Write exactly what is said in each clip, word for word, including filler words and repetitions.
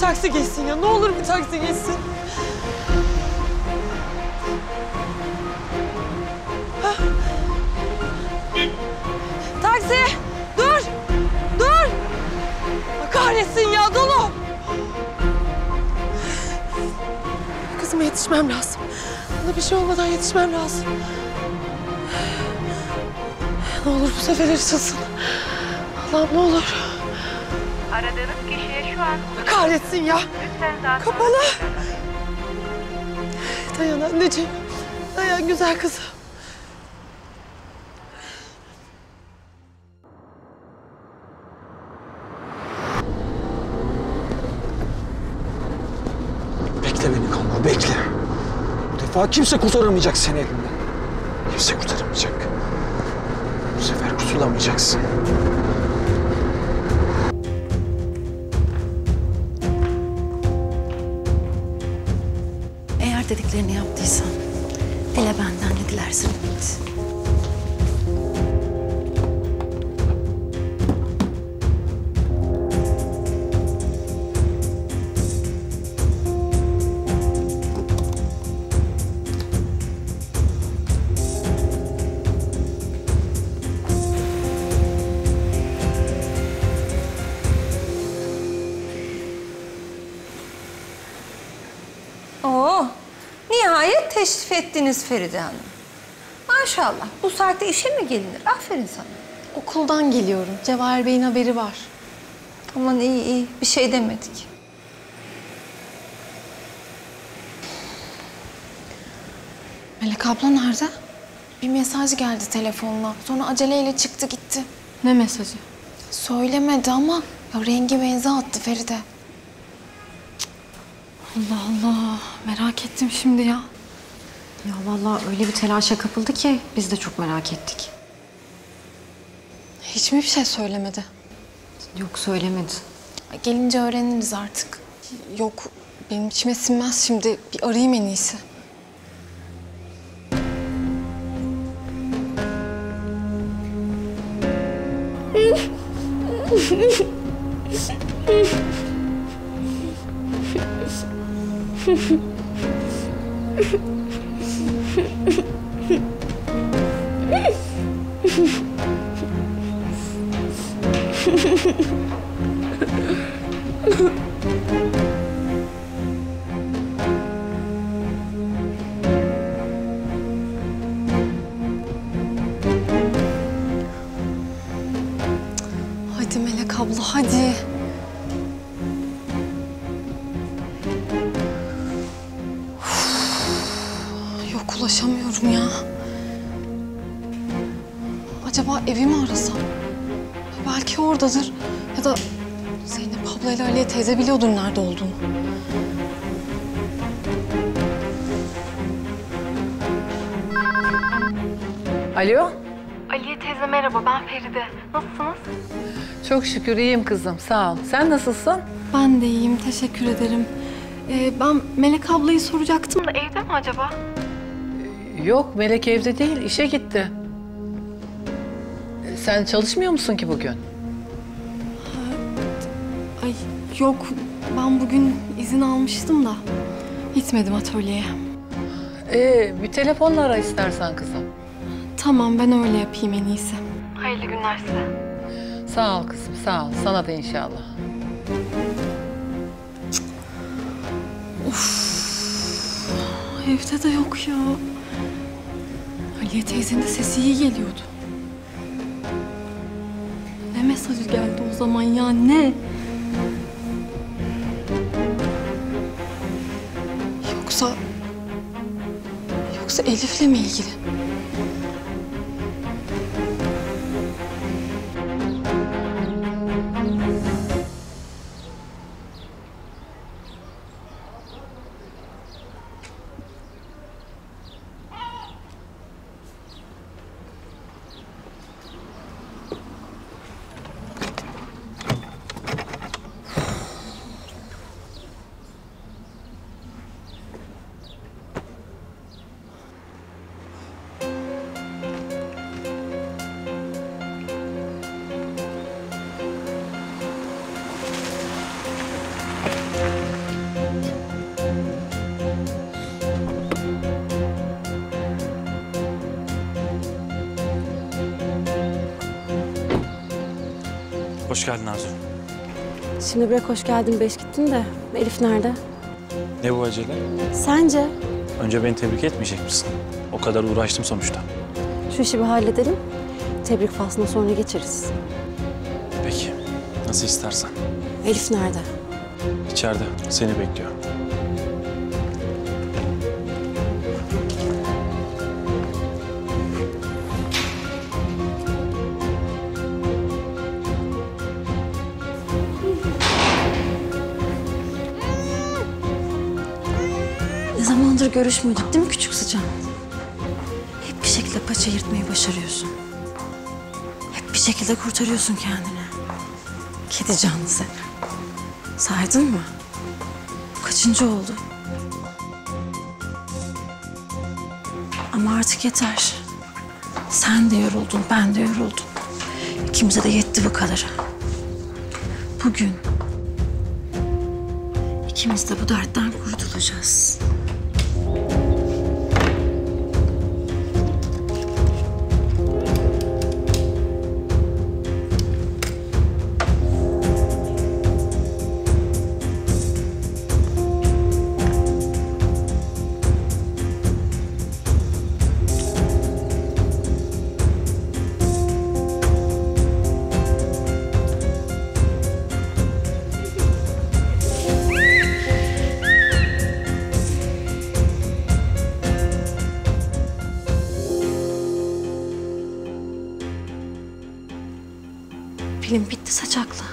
Taksi geçsin ya, ne olur bir taksi geçsin. Ha. Taksi, dur, dur. Kahretsin ya, dolu. Kızıma yetişmem lazım. Ona bir şey olmadan yetişmem lazım. Ne olur bu sefer açılsın. Allah'ım ne olur. Aradığınız kişiye şu an... Kahretsin ya! Kapalı! Dayan anneciğim. Dayan güzel kızım. Bekle beni Kanka, bekle. Bu defa kimse kurtaramayacak seni elimden. Kimse kurtaramayacak. Bu sefer kurtulamayacaksın. Dediklerini yaptıysan, dile benden ne dilersin Ümit. Teşrif ettiniz Feride Hanım. Maşallah, bu saatte işe mi gelinir? Aferin sana. Okuldan geliyorum. Cevahir Bey'in haberi var. Aman iyi iyi, bir şey demedik. Melek abla nerede? Bir mesaj geldi telefonla. Sonra aceleyle çıktı gitti. Ne mesajı? Söylemedi ama ya rengi benze attı Feride. Allah Allah, merak ettim şimdi ya. Ya vallahi öyle bir telaşa kapıldı ki biz de çok merak ettik. Hiç mi bir şey söylemedi? Yok, söylemedi. Gelince öğreniriz artık. Yok, benim içime sinmez şimdi. Bir arayayım en iyisi. Hadi Melek abla, hadi. Yok, ulaşamıyorum ya. Acaba evi mi arasam? Belki oradadır. Ya da Zeynep abla ile Aliye teyze biliyordur nerede olduğunu. Alo? Aliye teyze merhaba, ben Feride. Nasılsınız? Çok şükür iyiyim kızım, sağ ol. Sen nasılsın? Ben de iyiyim, teşekkür ederim. Ee, ben Melek ablayı soracaktım da evde mi acaba? Yok, Melek evde değil, işe gitti. Sen çalışmıyor musun ki bugün? Ay yok, ben bugün izin almıştım da gitmedim atölyeye. Ee, bir telefonla ara istersen kızım. Tamam, ben öyle yapayım en iyisi. Hayırlı günler size. Sağ ol kızım, sağ ol. Sana da inşallah. Of, evde de yok ya. Aliye teyzenin de sesi iyi geliyordu. Ne mesajı geldi o zaman ya, ne? Yoksa... Yoksa Elif'le mi ilgili? Hoş geldin Arzu. Şimdi bırak hoş geldin beş gittin de, Elif nerede? Ne bu acele? Sence? Önce beni tebrik etmeyecek misin? O kadar uğraştım sonuçta. Şu işi bir halledelim, tebrik faslına sonra geçeriz. Peki, nasıl istersen. Elif nerede? İçeride, seni bekliyor. Görüşmüyorduk değil mi küçük sıcağım? Hep bir şekilde paça yırtmayı başarıyorsun. Hep bir şekilde kurtarıyorsun kendini. Kedi canlı seni. Saydın mı? Bu kaçıncı oldu? Ama artık yeter. Sen de yoruldun, ben de yoruldum. İkimize de yetti bu kadarı. Bugün ikimiz de bu dertten kurtulacağız. Film bitti saçakla.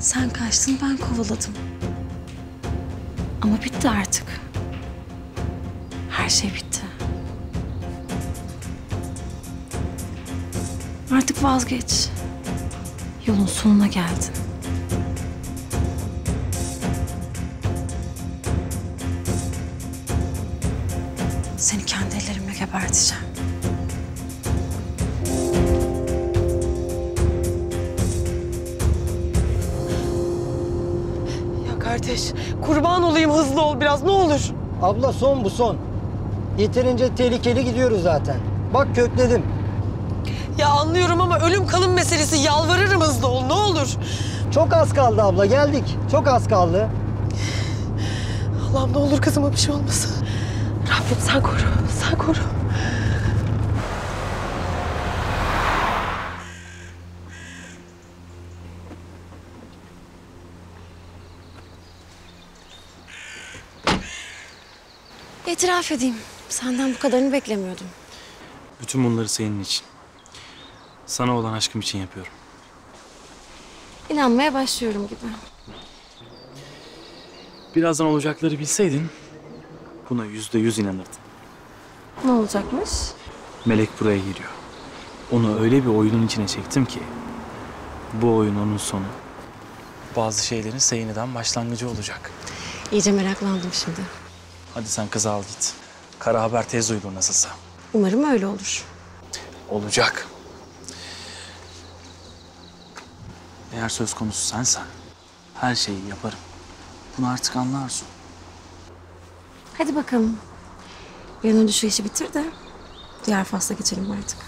Sen kaçtın, ben kovaladım. Ama bitti artık. Her şey bitti. Artık vazgeç. Yolun sonuna geldin. Seni kendi ellerimle geberteceğim. Kardeş, kurban olayım, hızlı ol biraz, ne olur. Abla, son bu son. Yeterince tehlikeli gidiyoruz zaten. Bak, kökledim. Ya anlıyorum ama ölüm kalım meselesi, yalvarırım hızlı ol, ne olur. Çok az kaldı abla, geldik. Çok az kaldı. Allah'ım, ne olur kızıma bir şey olmasın. Rabbim sen koru, sen koru. İtiraf edeyim. Senden bu kadarını beklemiyordum. Bütün bunları senin için. Sana olan aşkım için yapıyorum. İnanmaya başlıyorum gibi. Birazdan olacakları bilseydin buna yüzde yüz inanırdın. Ne olacakmış? Melek buraya giriyor. Onu öyle bir oyunun içine çektim ki bu oyun onun sonu. Bazı şeylerin yeniden başlangıcı olacak. İyice meraklandım şimdi. Hadi sen kızı al git. Kara haber tez duyulur nasılsa. Umarım öyle olur. Olacak. Eğer söz konusu sensen her şeyi yaparım. Bunu artık anlarsın. Hadi bakalım. Yarın önce şu işi bitir de diğer fasla geçelim artık.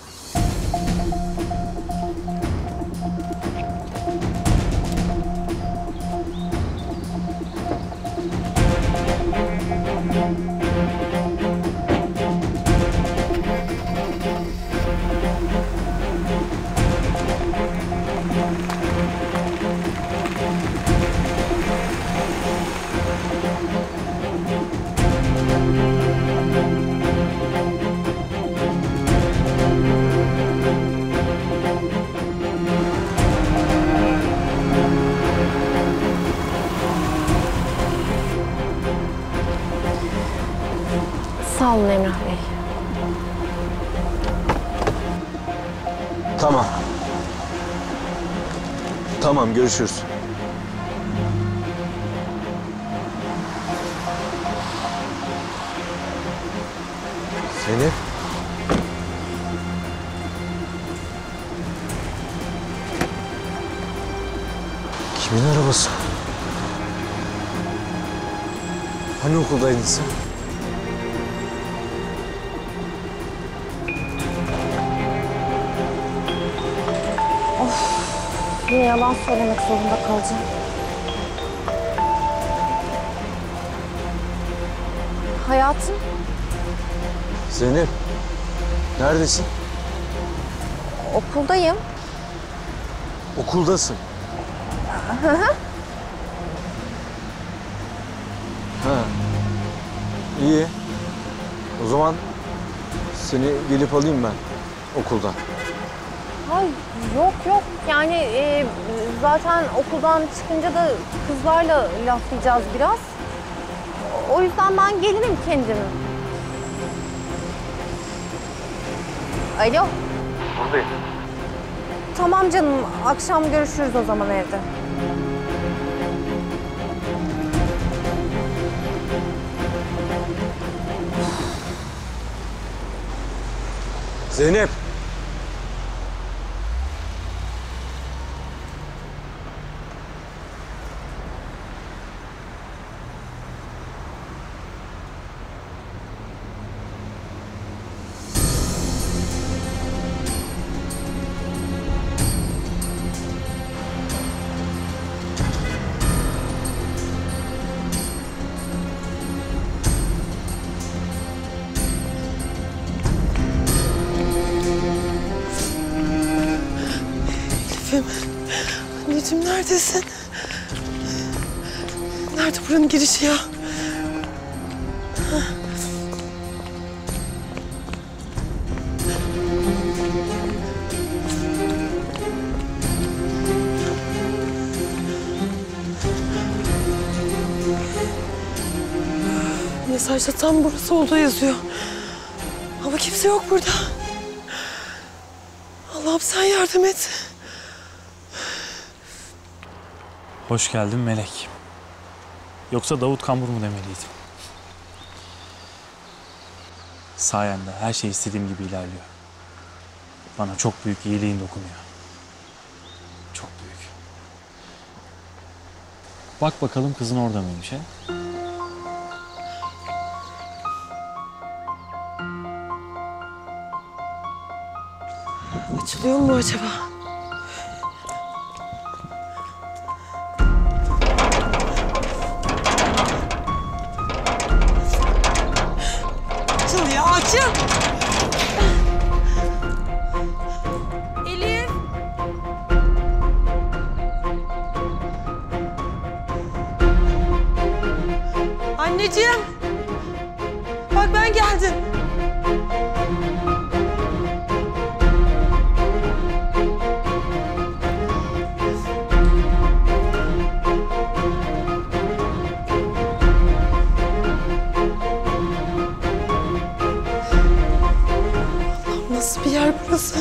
Sağ olun Emrah Bey. Tamam. Tamam, görüşürüz. Seni. Kimin arabası? Hani okuldaydın sen? Yine yalan söylemek zorunda kalacağım. Hayatım. Zeynep, neredesin? Okuldayım. Okuldasın. Hı hı. Ha. İyi. O zaman seni gelip alayım ben okuldan. Hayır, yok yok. Yani e, zaten okuldan çıkınca da kızlarla laflayacağız biraz. O yüzden ben gelirim kendim. Alo. Buradayım. Tamam canım. Akşam görüşürüz o zaman evde. Zeynep. Anneciğim neredesin? Nerede buranın girişi ya? Mesajda tam burası olduğu yazıyor. Ama kimse yok burada. Allah'ım sen yardım et. Hoş geldin Melek. Yoksa Davut Kambur mu demeliydim? Sayende her şey istediğim gibi ilerliyor. Bana çok büyük iyiliğin dokunuyor. Çok büyük. Bak bakalım kızın orada mıymış he? Açılıyor mu acaba? Elif. Anneciğim. Bak ben geldim. Nasıl bir yer burası?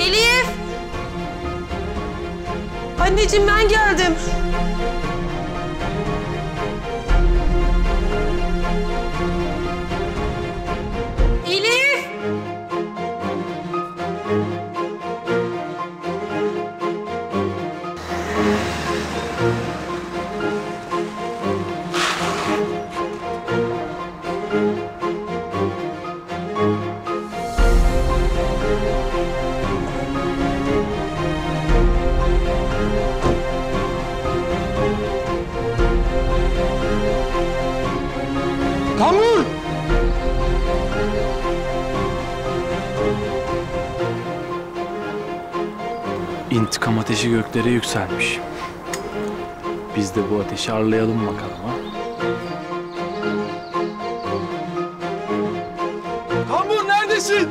Elif! Anneciğim ben geldim. Elif! Hamur! İntikam ateşi göklere yükselmiş. Biz de bu ateşi arlayalım bakalım ha. Hamur neredesin?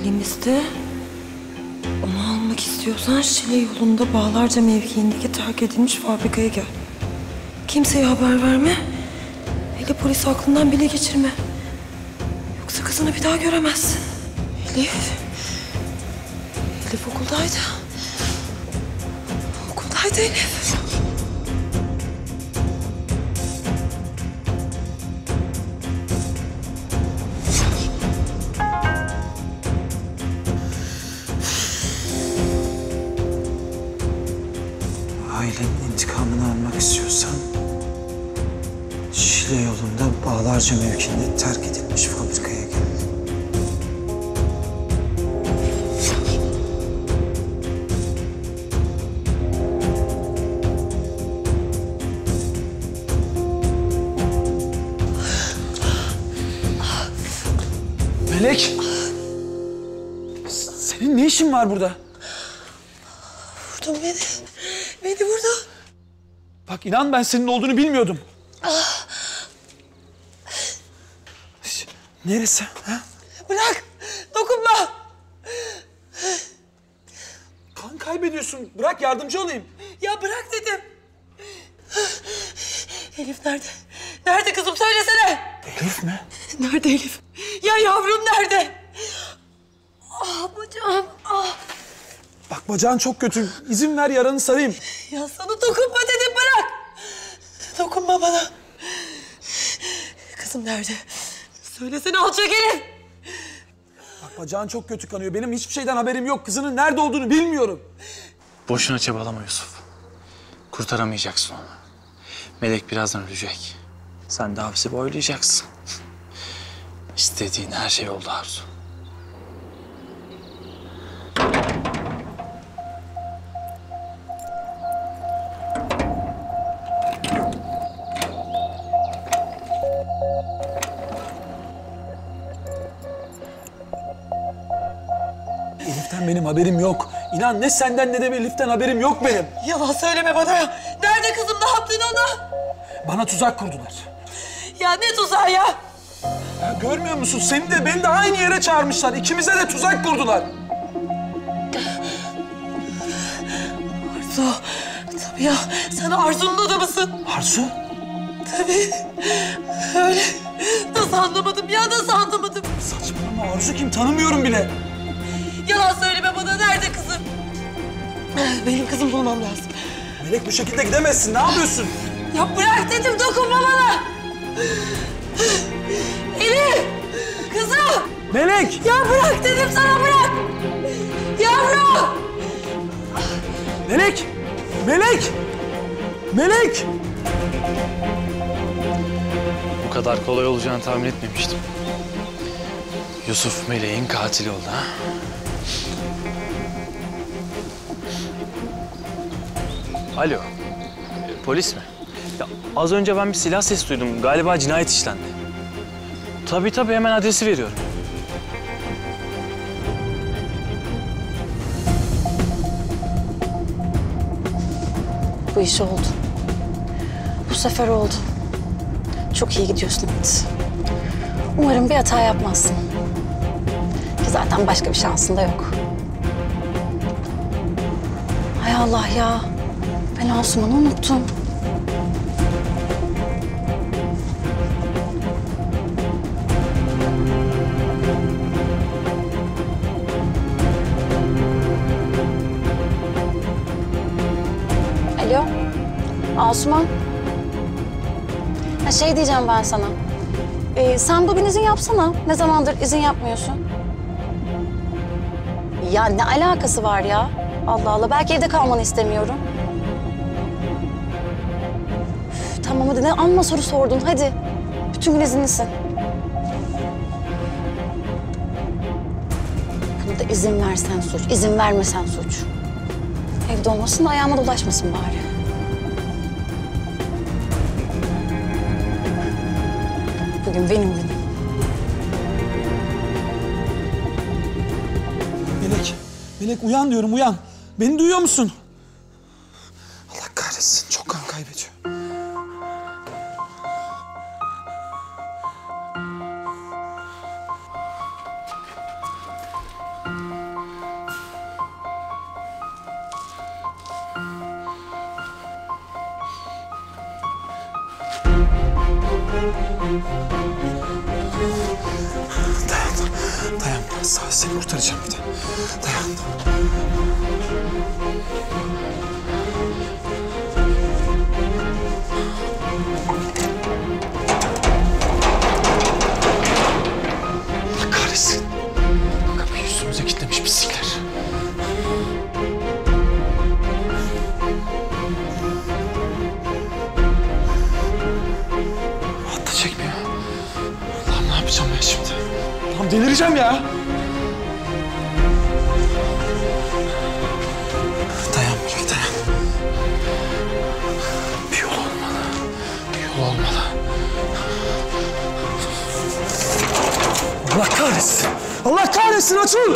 Elimizde onu almak istiyorsan Şile yolunda Bağlarca mevkiindeki terk edilmiş fabrikaya gel. Kimseye haber verme. Hele polis aklından bile geçirme. Yoksa kızını bir daha göremezsin. Elif. Elif okuldaydı. Okuldaydı Elif. Ailenin intikamını almak istiyorsan Şile yolunda Bağlarca mevkiinde terk edilmiş fabrikaya gel. Melek! Senin ne işin var burada? Vurdun beni. Beni vurdun. Bak inan ben senin olduğunu bilmiyordum. Ah. Neresi? Ha? Bırak! Dokunma! Kan kaybediyorsun. Bırak yardımcı olayım. Ya bırak dedim. Elif nerede? Nerede kızım? Söylesene. Elif mi? Nerede Elif? Ya yavrum nerede? Ah bacağım, ah. Bak bacağın çok kötü. İzin ver yaranı sarayım. Ya sana dokunma dedim, bırak. Dokunma bana. Kızım nerede? Söylesene alçak Elif. Bak bacağın çok kötü kanıyor. Benim hiçbir şeyden haberim yok. Kızının nerede olduğunu bilmiyorum. Boşuna çabalama Yusuf. Kurtaramayacaksın onu. Melek birazdan ölecek. Sen de hapsi boylayacaksın. İstediğin her şey oldu Arzu. Elif'ten benim haberim yok. İnan ne senden ne de Elif'ten haberim yok benim. Yalan söyleme bana. Nerede kızım? Ne yaptın ona? Bana tuzak kurdular. Ya ne tuzağı ya? Ya görmüyor musun? Seni de beni de aynı yere çağırmışlar. İkimize de tuzak kurdular. Arzu. Tabii ya. Sen Arzu'nun adamısın. Arzu? Tabii. Öyle. Nasıl anlamadım ya? Nasıl anlamadım? Saçmalama. Arzu kim? Tanımıyorum bile. Yalan söyleme bana. Nerede kızım? Benim kızım bulmam lazım. Melek bu şekilde gidemezsin. Ne yapıyorsun? Ya bırak dedim. Dokunma bana. Elif! Kızım! Melek! Ya bırak dedim sana, bırak! Yavrum! Melek! Melek! Melek! Bu kadar kolay olacağını tahmin etmemiştim. Yusuf Melek'in katili oldu ha? Alo, e, polis mi? Ya, az önce ben bir silah sesi duydum. Galiba cinayet işlendi. Tabii tabii, hemen adresi veriyorum. Bu iş oldu. Bu sefer oldu. Çok iyi gidiyorsun Elif. Umarım bir hata yapmazsın. Ki zaten başka bir şansın da yok. Hay Allah ya. Ben Asuman'ı unuttum. Asuman, ya şey diyeceğim ben sana, ee, sen bugün izin yapsana. Ne zamandır izin yapmıyorsun? Ya ne alakası var ya? Allah Allah, belki evde kalmanı istemiyorum. Üf, tamam hadi, ne amma soru sordun, hadi. Bütün gün izinlisin. Bunu da izin versen suç, izin vermesen suç. Evde olmasın da ayağıma dolaşmasın bari. Bugün benim günüm. Melek, Melek uyan diyorum, uyan. Beni duyuyor musun? Allah kahretsin, çok kan kaybediyor. Dayan biraz daha, seni kurtaracağım bir de. Dayan. Allah kahretsin. Kapıyı üstümüze kilitlemiş pislikler. Hatta çekmiyor. Allah'ım ne yapacağım ben şimdi? Tam delireceğim ya. Dayan Melek, dayan. Bir yol olmalı. Bir yol olmalı. Allah kahretsin! Allah kahretsin Açıl!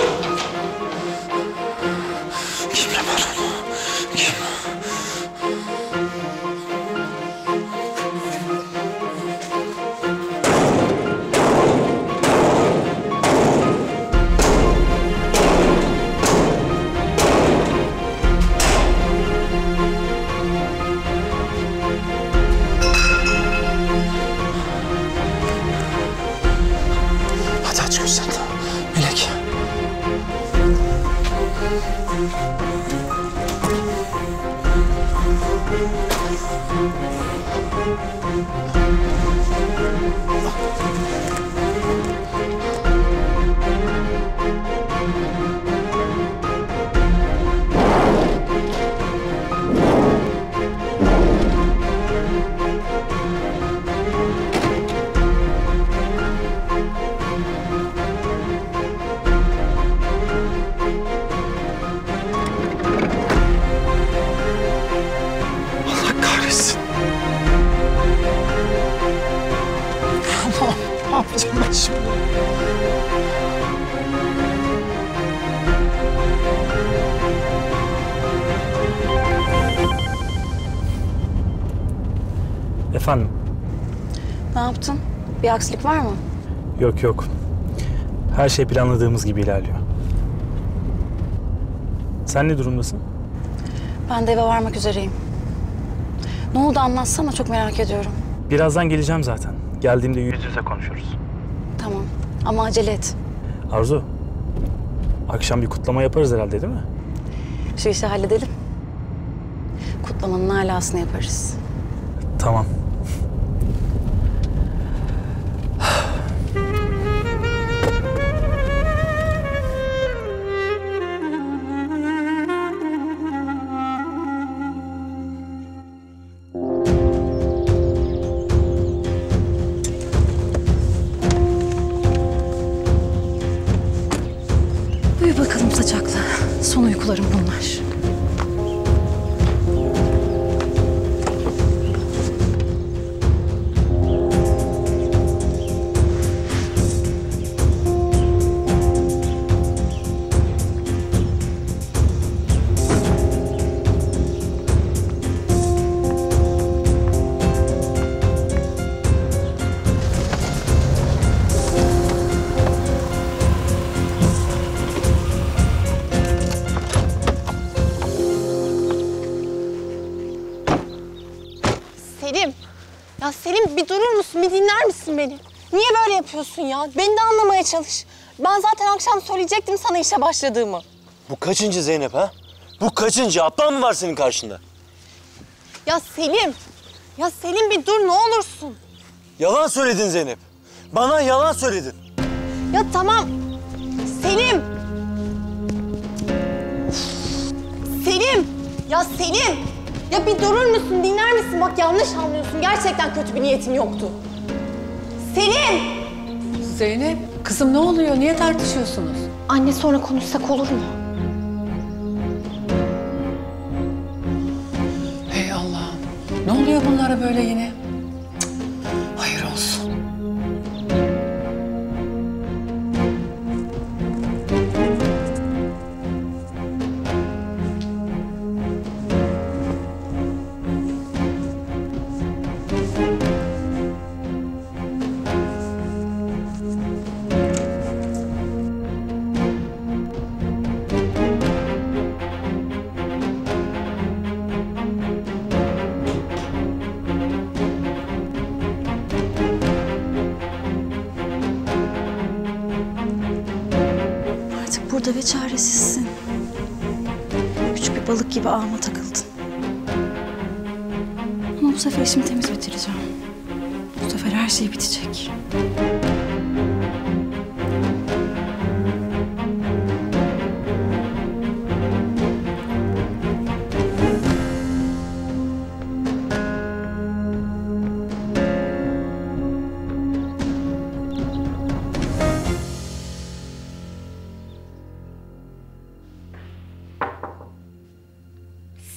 Kimle var onu? Kim? Efendim? Ne yaptın? Bir aksilik var mı? Yok yok. Her şey planladığımız gibi ilerliyor. Sen ne durumdasın? Ben de eve varmak üzereyim. Ne oldu anlatsana, çok merak ediyorum. Birazdan geleceğim zaten. Geldiğimde yüz yüze konuşuruz. Tamam ama acele et. Arzu, akşam bir kutlama yaparız herhalde değil mi? Şu işi halledelim. Kutlamanın alasını yaparız. Tamam. Beni. Niye böyle yapıyorsun ya? Beni de anlamaya çalış. Ben zaten akşam söyleyecektim sana işe başladığımı. Bu kaçıncı Zeynep ha? Bu kaçıncı? Ablam mı var senin karşında? Ya Selim! Ya Selim bir dur ne olursun. Yalan söyledin Zeynep. Bana yalan söyledin. Ya tamam. Selim! Selim! Ya Selim! Ya bir durur musun, dinler misin? Bak yanlış anlıyorsun. Gerçekten kötü bir niyetim yoktu. Selim! Zeynep, kızım ne oluyor? Niye tartışıyorsunuz? Anne sonra konuşsak olur mu? Hey Allah'ım! Ne oluyor bunlara böyle yine? Cık, hayır olsun. Burada ve çaresizsin. Küçük bir balık gibi ağıma takıldın. Ama bu sefer işimi temiz bitireceğim. Bu sefer her şey bitecek.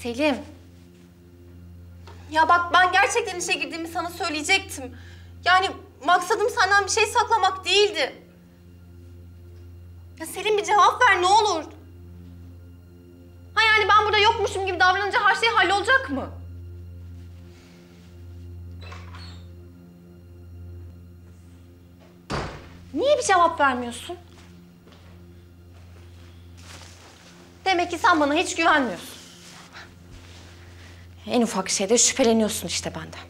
Selim. Ya bak ben gerçekten işe girdiğimi sana söyleyecektim. Yani maksadım senden bir şey saklamak değildi. Ya Selim bir cevap ver ne olur. Ha yani ben burada yokmuşum gibi davranınca her şey hallolacak mı? Niye bir cevap vermiyorsun? Demek ki sen bana hiç güvenmiyorsun. En ufak şeyde şüpheleniyorsun işte benden.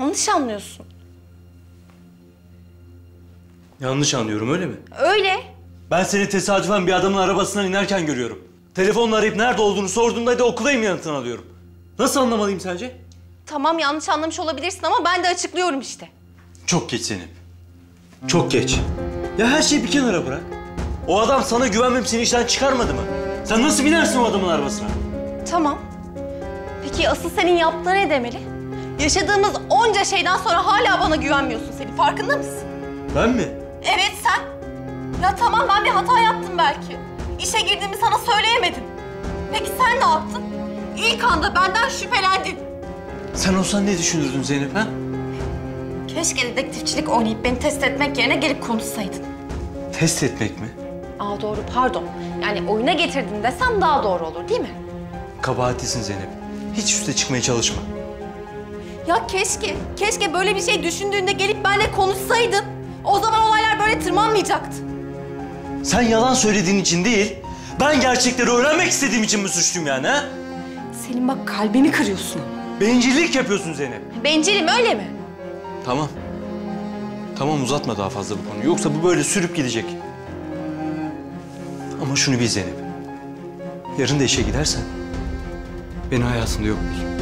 Yanlış anlıyorsun. Yanlış anlıyorum öyle mi? Öyle. Ben seni tesadüfen bir adamın arabasından inerken görüyorum. Telefonla arayıp nerede olduğunu sorduğumda da okuldayım yanıtını alıyorum. Nasıl anlamalıyım sence? Tamam yanlış anlamış olabilirsin ama ben de açıklıyorum işte. Çok geç Zeynep. Çok geç. Ya her şeyi bir kenara bırak. O adam sana güvenmem seni işten çıkarmadı mı? Sen nasıl binersin o adamın arabasına? Tamam. Peki asıl senin yaptığın ne demeli? Yaşadığımız onca şeyden sonra hala bana güvenmiyorsun Selim. Farkında mısın? Ben mi? Evet sen. Ya tamam ben bir hata yaptım belki. İşe girdiğimi sana söyleyemedim. Peki sen ne yaptın? İlk anda benden şüphelendin. Sen olsan ne düşünürdün Zeynep ha? Keşke dedektifçilik oynayıp beni test etmek yerine gelip konuşsaydın. Test etmek mi? Aa doğru pardon. Yani oyuna getirdin desem daha doğru olur değil mi? Kabahatlisin Zeynep. Hiç üste çıkmaya çalışma. Ya keşke, keşke böyle bir şey düşündüğünde gelip benimle konuşsaydın. O zaman olaylar böyle tırmanmayacaktı. Sen yalan söylediğin için değil, ben gerçekleri öğrenmek istediğim için mi suçluyum yani ha? Selim bak kalbimi kırıyorsun. Bencillik yapıyorsun Zeynep. Bencilim öyle mi? Tamam. Tamam uzatma daha fazla bu konuyu. Yoksa bu böyle sürüp gidecek. Ama şunu bil Zeynep. Yarın da işe gidersen beni hayatında yok bil.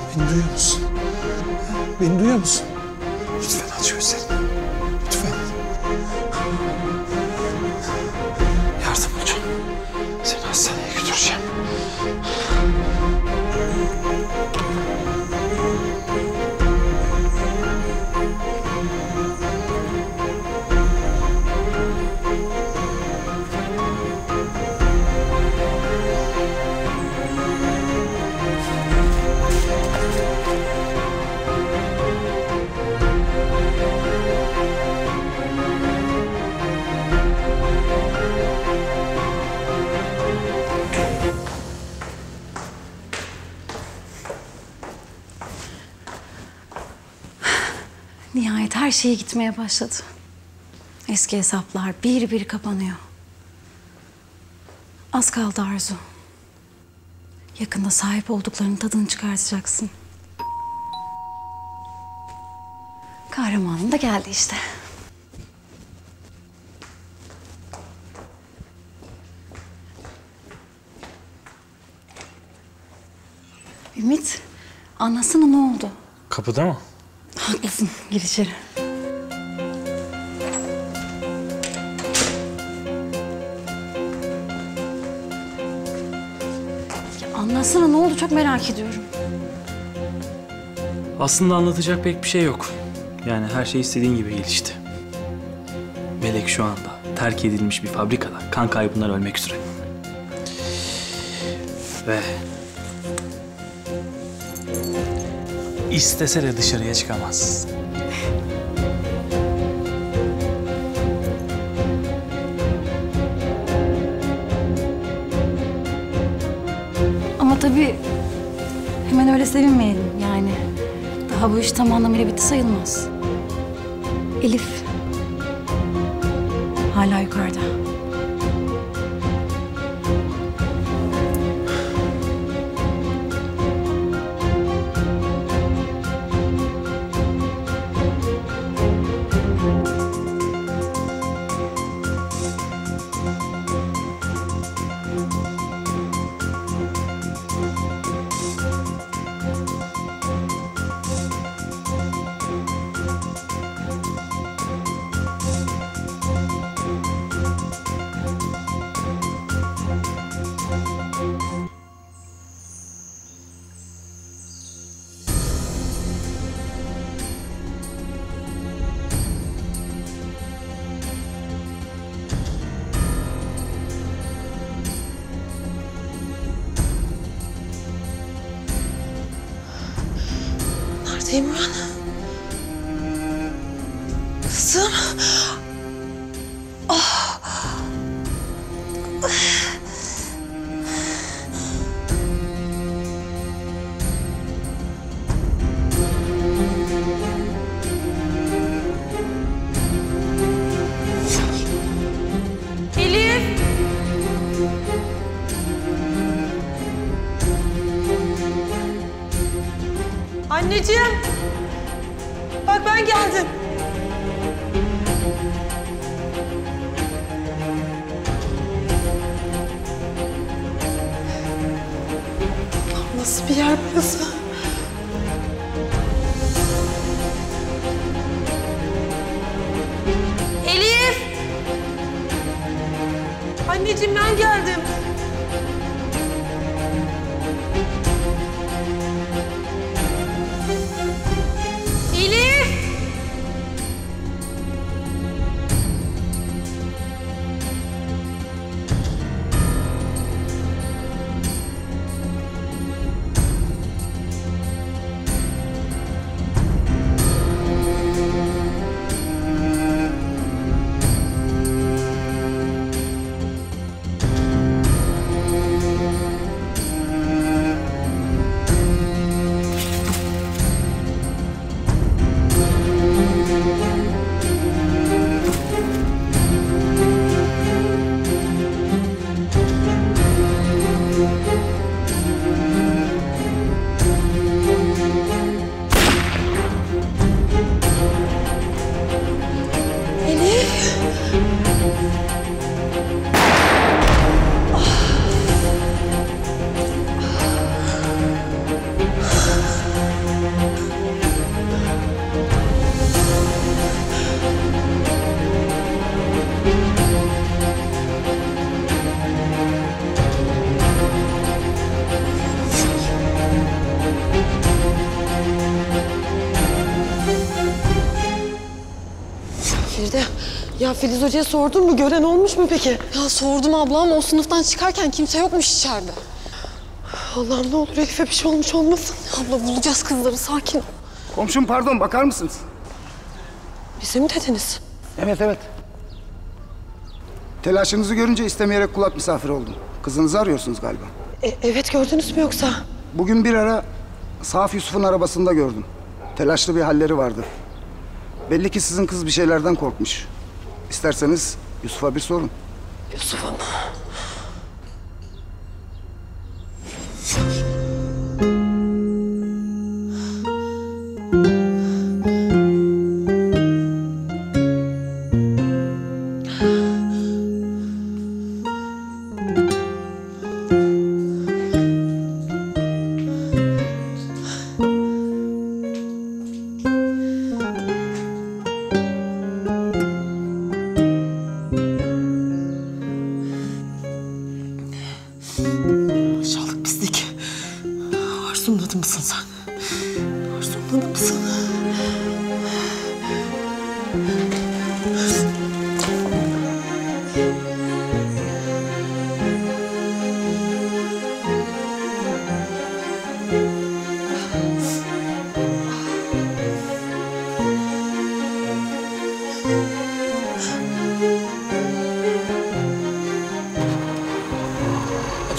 Beni duyuyor musun? Beni duyuyor musun? Lütfen aç gözlerini. Lütfen. Yardım olacağım. Seni hastaneye götüreceğim. Nihayet her şey gitmeye başladı. Eski hesaplar bir bir kapanıyor. Az kaldı Arzu. Yakında sahip olduklarının tadını çıkartacaksın. Kahramanım da geldi işte. Ümit, anlasana ne oldu? Kapıda mı? Haklısın. Gir içeri. Ya anlatsana ne oldu? Çok merak ediyorum. Aslında anlatacak pek bir şey yok. Yani her şey istediğin gibi gelişti. Melek şu anda terk edilmiş bir fabrikada kan kaybından ölmek üzere. Ve İstese de dışarıya çıkamaz. Ama tabii hemen öyle sevinmeyelim yani. Daha bu iş tam anlamıyla bitti sayılmaz. Elif hala yukarıda. Simran. Kızım. Ah. Elif. Anneciğim. Bak ben geldim. Nasıl bir yer burası? Elif! Anneciğim ben geldim. Elif! Ya Filiz Hoca'ya sordun mu? Gören olmuş mu peki? Ya sordum abla ama o sınıftan çıkarken kimse yokmuş içeride. Allah'ım ne olur Elif'e bir şey olmuş olmasın. Abla bulacağız kızları, sakin ol. Komşum pardon, bakar mısınız? Bize mi dediniz? Evet evet. Telaşınızı görünce istemeyerek kulak misafiri oldum. Kızınızı arıyorsunuz galiba. E, evet gördünüz mü yoksa? Bugün bir ara Saf Yusuf'un arabasında gördüm. Telaşlı bir halleri vardı. Belli ki sizin kız bir şeylerden korkmuş. İsterseniz Yusuf'a bir sorun. Yusuf'a mı? Aşağılık pislik. Arzu'nun adı mısın sen? Arzu'nun adı mısın?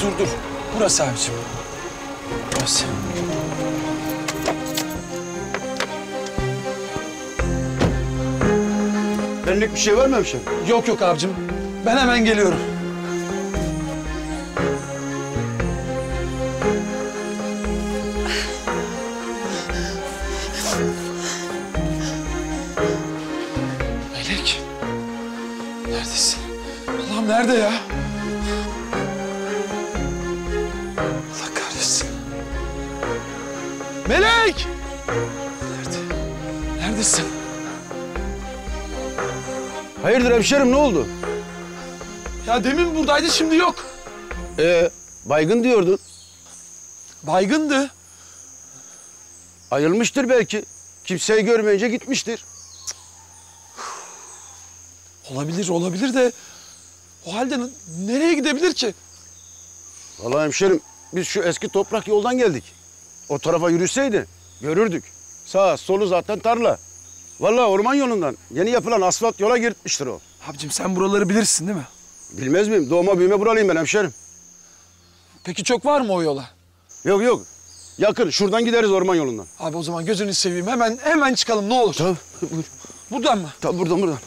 Dur, dur. Burası abiciğim. Burası. Benlik bir şey var mı hemşire? Yok yok abiciğim. Ben hemen geliyorum. Melek. Neredesin? Allah'ım nerede ya? Melek! Nerede? Neredesin? Hayırdır hemşerim, ne oldu? Ya demin buradaydı, şimdi yok. Ee, baygın diyordun. Baygındı. Ayılmıştır belki. Kimseyi görmeyince gitmiştir. Olabilir, olabilir de... O halde nereye gidebilir ki? Vallahi hemşerim, biz şu eski toprak yoldan geldik. O tarafa yürüseydi görürdük. Sağ solu zaten tarla. Vallahi orman yolundan yeni yapılan asfalt yola girtmiştir o. Abicim sen buraları bilirsin değil mi? Bilmez miyim? Doğma büyüme buralıyım ben hemşerim. Peki çok var mı o yola? Yok yok. Yakın. Şuradan gideriz orman yolundan. Abi o zaman gözünü seveyim. Hemen hemen çıkalım ne olur. Tabii. Buyur. Buradan mı? Tabii buradan buradan.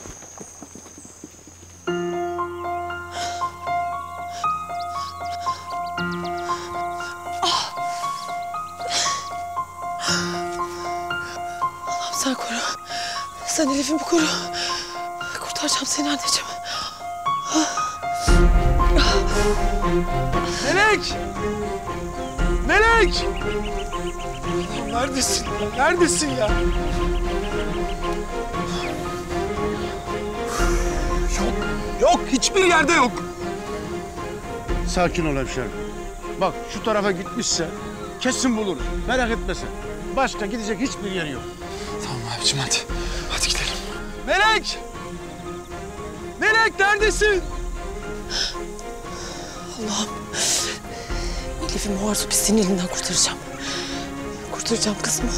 Sen koru. Sen Elif'imi koru. Kurtaracağım seni anneciğim. Melek! Melek! Neredesin? Neredesin ya? Yok, yok. Hiçbir yerde yok. Sakin ol hemşerim. Bak şu tarafa gitmişse kesin buluruz. Merak etme sen. Başka gidecek hiçbir yeri yok. Abicim hadi, hadi gidelim. Melek! Melek neredesin? Allah'ım. Elif'imi o Arzu pisliğinin elinden kurtaracağım. Kurtaracağım kızımı.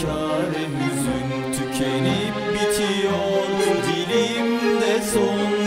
Çare hüzün tükenip bitiyor, dilimde son.